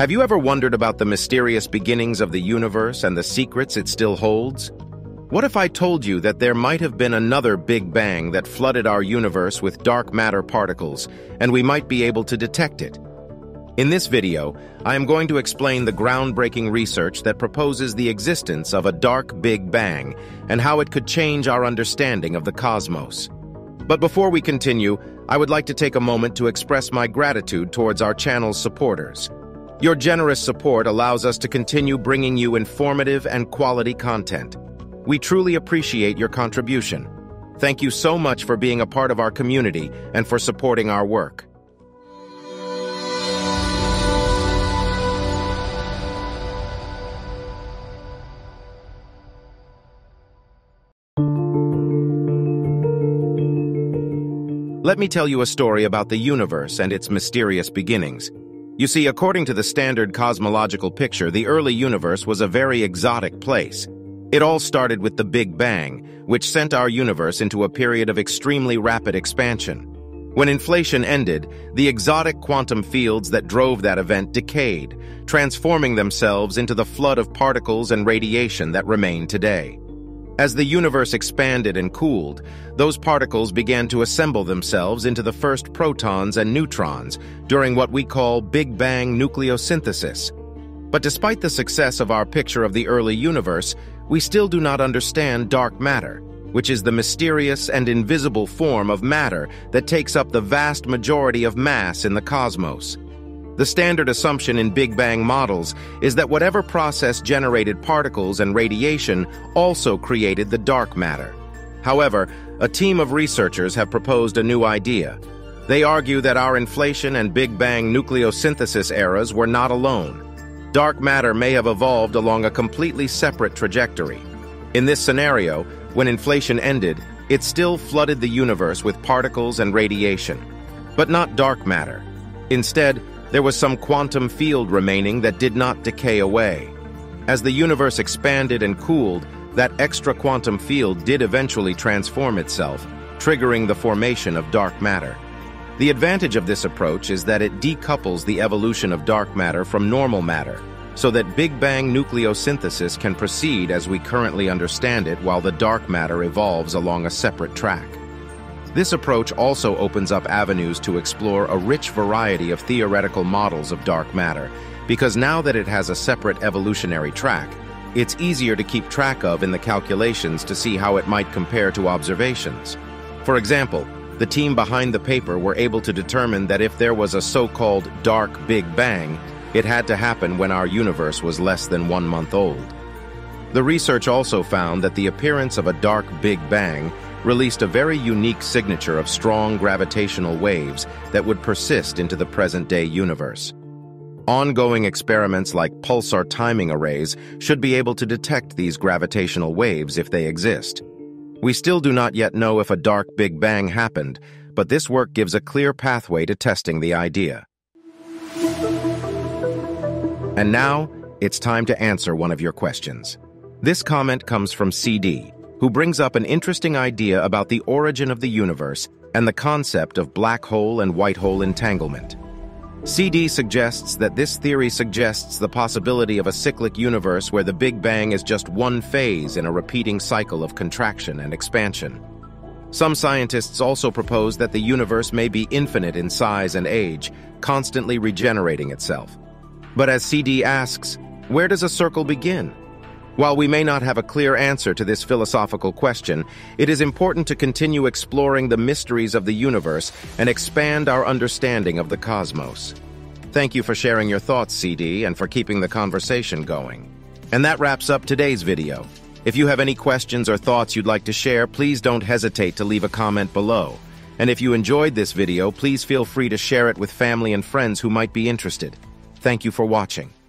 Have you ever wondered about the mysterious beginnings of the universe and the secrets it still holds? What if I told you that there might have been another Big Bang that flooded our universe with dark matter particles, and we might be able to detect it? In this video, I am going to explain the groundbreaking research that proposes the existence of a dark Big Bang and how it could change our understanding of the cosmos. But before we continue, I would like to take a moment to express my gratitude towards our channel's supporters. Your generous support allows us to continue bringing you informative and quality content. We truly appreciate your contribution. Thank you so much for being a part of our community and for supporting our work. Let me tell you a story about the universe and its mysterious beginnings. You see, according to the standard cosmological picture, the early universe was a very exotic place. It all started with the Big Bang, which sent our universe into a period of extremely rapid expansion. When inflation ended, the exotic quantum fields that drove that event decayed, transforming themselves into the flood of particles and radiation that remain today. As the universe expanded and cooled, those particles began to assemble themselves into the first protons and neutrons during what we call Big Bang nucleosynthesis. But despite the success of our picture of the early universe, we still do not understand dark matter, which is the mysterious and invisible form of matter that takes up the vast majority of mass in the cosmos. The standard assumption in Big Bang models is that whatever process generated particles and radiation also created the dark matter. However, a team of researchers have proposed a new idea. They argue that our inflation and Big Bang nucleosynthesis eras were not alone. Dark matter may have evolved along a completely separate trajectory. In this scenario, when inflation ended, it still flooded the universe with particles and radiation, but not dark matter. Instead, there was some quantum field remaining that did not decay away. As the universe expanded and cooled, that extra quantum field did eventually transform itself, triggering the formation of dark matter. The advantage of this approach is that it decouples the evolution of dark matter from normal matter, so that Big Bang nucleosynthesis can proceed as we currently understand it while the dark matter evolves along a separate track. This approach also opens up avenues to explore a rich variety of theoretical models of dark matter, because now that it has a separate evolutionary track, it's easier to keep track of in the calculations to see how it might compare to observations. For example, the team behind the paper were able to determine that if there was a so-called dark Big Bang, it had to happen when our universe was less than 1 month old. The research also found that the appearance of a dark Big Bang released a very unique signature of strong gravitational waves that would persist into the present-day universe. Ongoing experiments like pulsar timing arrays should be able to detect these gravitational waves if they exist. We still do not yet know if a dark Big Bang happened, but this work gives a clear pathway to testing the idea. And now, it's time to answer one of your questions. This comment comes from CD, who brings up an interesting idea about the origin of the universe and the concept of black hole and white hole entanglement. CD suggests that this theory suggests the possibility of a cyclic universe where the Big Bang is just one phase in a repeating cycle of contraction and expansion. Some scientists also propose that the universe may be infinite in size and age, constantly regenerating itself. But as CD asks, where does a circle begin? While we may not have a clear answer to this philosophical question, it is important to continue exploring the mysteries of the universe and expand our understanding of the cosmos. Thank you for sharing your thoughts, CD, and for keeping the conversation going. And that wraps up today's video. If you have any questions or thoughts you'd like to share, please don't hesitate to leave a comment below. And if you enjoyed this video, please feel free to share it with family and friends who might be interested. Thank you for watching.